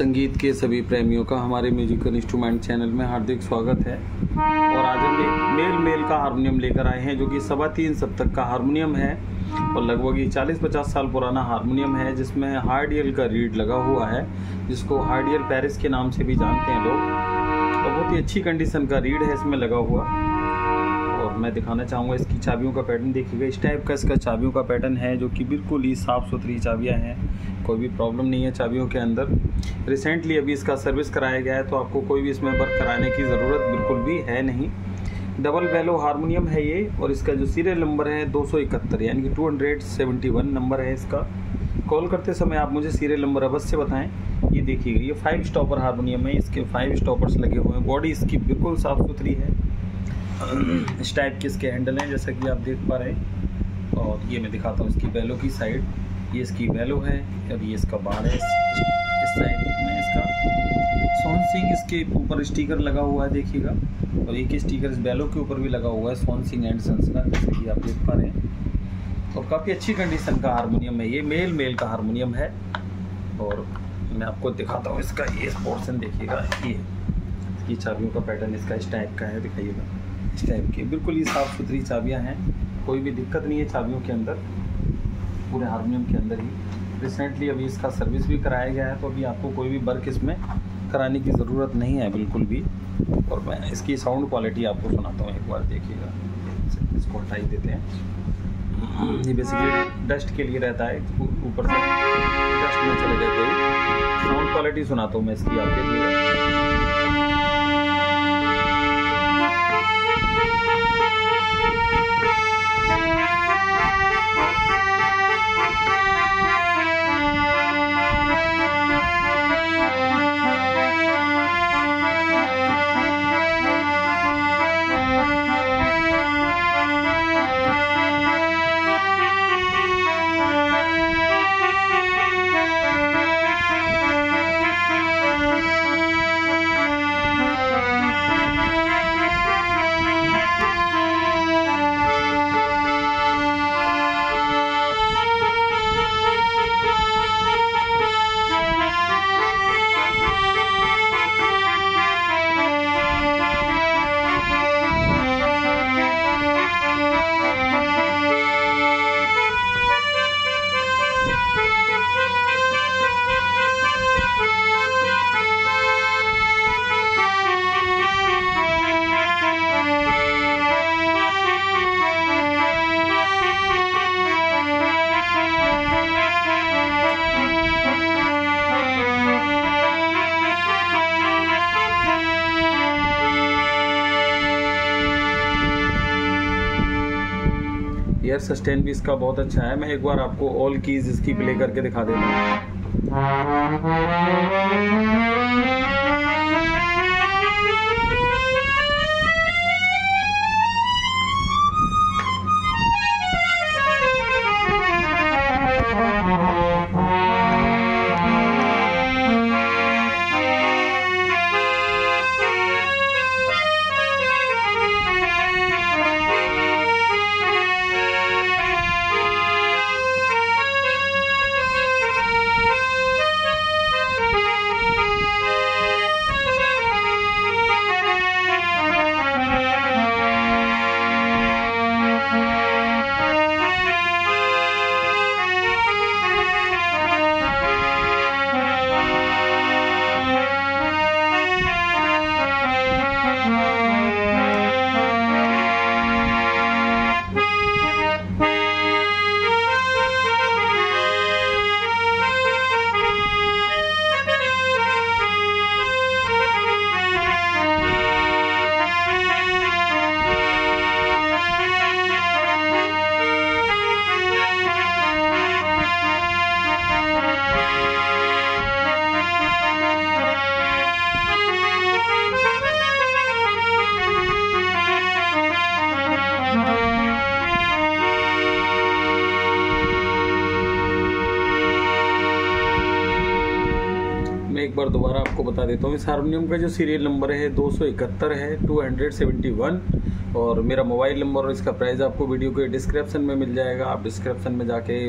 संगीत के सभी प्रेमियों का हमारे म्यूजिकल इंस्ट्रूमेंट चैनल में हार्दिक स्वागत है। और आज हम एक मेल का हारमोनियम लेकर आए हैं, जो कि 3.25 सप्तक का हारमोनियम है और लगभग ये 40-50 साल पुराना हारमोनियम है, जिसमें हार्डियल का रीड लगा हुआ है, जिसको हार्डियल पेरिस के नाम से भी जानते हैं लोग। और बहुत ही अच्छी कंडीशन का रीड है इसमें लगा हुआ। और मैं दिखाना चाहूँगा इसकी चाबियों का पैटर्न। देखिएगा इस टाइप का इसका चाबियों का पैटर्न है, जो कि बिल्कुल ही साफ़ सुथरी चाबियाँ हैं, कोई भी प्रॉब्लम नहीं है चाबियों के अंदर। रिसेंटली अभी इसका सर्विस कराया गया है, तो आपको कोई भी इसमें वर्क कराने की ज़रूरत बिल्कुल भी है नहीं। डबल बेलो हारमोनियम है ये, और इसका जो सीरियल नंबर है 271 यानी कि 271 नंबर है इसका। कॉल करते समय आप मुझे सीरियल नंबर अवश्य बताएं। ये देखिएगा ये 5 स्टॉपर हारमोनियम है, इसके 5 स्टॉपर्स लगे हुए हैं। बॉडी इसकी बिल्कुल साफ़ सुथरी है। इस टाइप के इसके हैंडल हैं, जैसा कि आप देख पा रहे हैं। और ये मैं दिखाता हूँ इसकी बेलो की साइड, ये इसकी बेलो है और ये इसका बार है। इस साइड में इसका सोन सिंह, इसके ऊपर स्टिकर लगा हुआ है देखिएगा। और एक स्टिकर इस बेलो के ऊपर भी लगा हुआ है, सोन सिंह एंड संस का, जैसे कि आप देख पा रहे हैं। और काफ़ी अच्छी कंडीशन का हारमोनियम है ये, मेल का हारमोनियम है। और मैं आपको दिखाता हूँ इसका ये पोर्सन देखिएगा, ये इसकी चाबियों का पैटर्न इसका इस टाइप का है, दिखाइएगा इस टाइप की। बिल्कुल ये साफ़ सुथरी चाबियाँ हैं, कोई भी दिक्कत नहीं है चाबियों के अंदर, पूरे हारमोनियम के अंदर ही। रिसेंटली अभी इसका सर्विस भी कराया गया है, तो अभी आपको कोई भी वर्क इसमें कराने की ज़रूरत नहीं है बिल्कुल भी। और मैं इसकी साउंड क्वालिटी आपको सुनाता हूँ एक बार, देखिएगा। इसको हटाई देते हैं, ये बेसिकली डस्ट के लिए रहता है, ऊपर से डस्ट में चले जाए। कोई साउंड क्वालिटी सुनाता हूँ मैं इसकी, आप देखिएगा। एयर सस्टेन भी इसका बहुत अच्छा है। मैं एक बार आपको ऑल कीज इसकी प्ले करके दिखा देता हूँ। मैं एक बार दोबारा आपको बता देता हूँ। इस हारमोनियम का जो सीरियल नंबर है 271 है, 271। और मेरा मोबाइल नंबर और इसका प्राइस आपको वीडियो के डिस्क्रिप्शन में मिल जाएगा। आप डिस्क्रिप्शन में जाके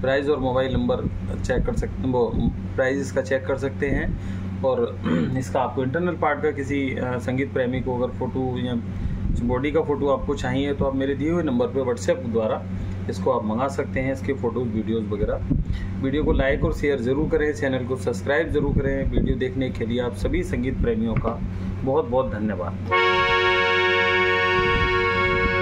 प्राइस और मोबाइल नंबर चेक कर सकते हैं, वो प्राइस इसका चेक कर सकते हैं। और इसका आपको इंटरनल पार्ट का किसी संगीत प्रेमी को अगर फ़ोटो या बॉडी का फ़ोटो आपको चाहिए तो आप मेरे दिए हुए नंबर पर व्हाट्सएप द्वारा इसको आप मंगा सकते हैं, इसके फ़ोटोज़ वीडियोज़ वगैरह। वीडियो को लाइक और शेयर ज़रूर करें, चैनल को सब्सक्राइब ज़रूर करें। वीडियो देखने के लिए आप सभी संगीत प्रेमियों का बहुत बहुत धन्यवाद।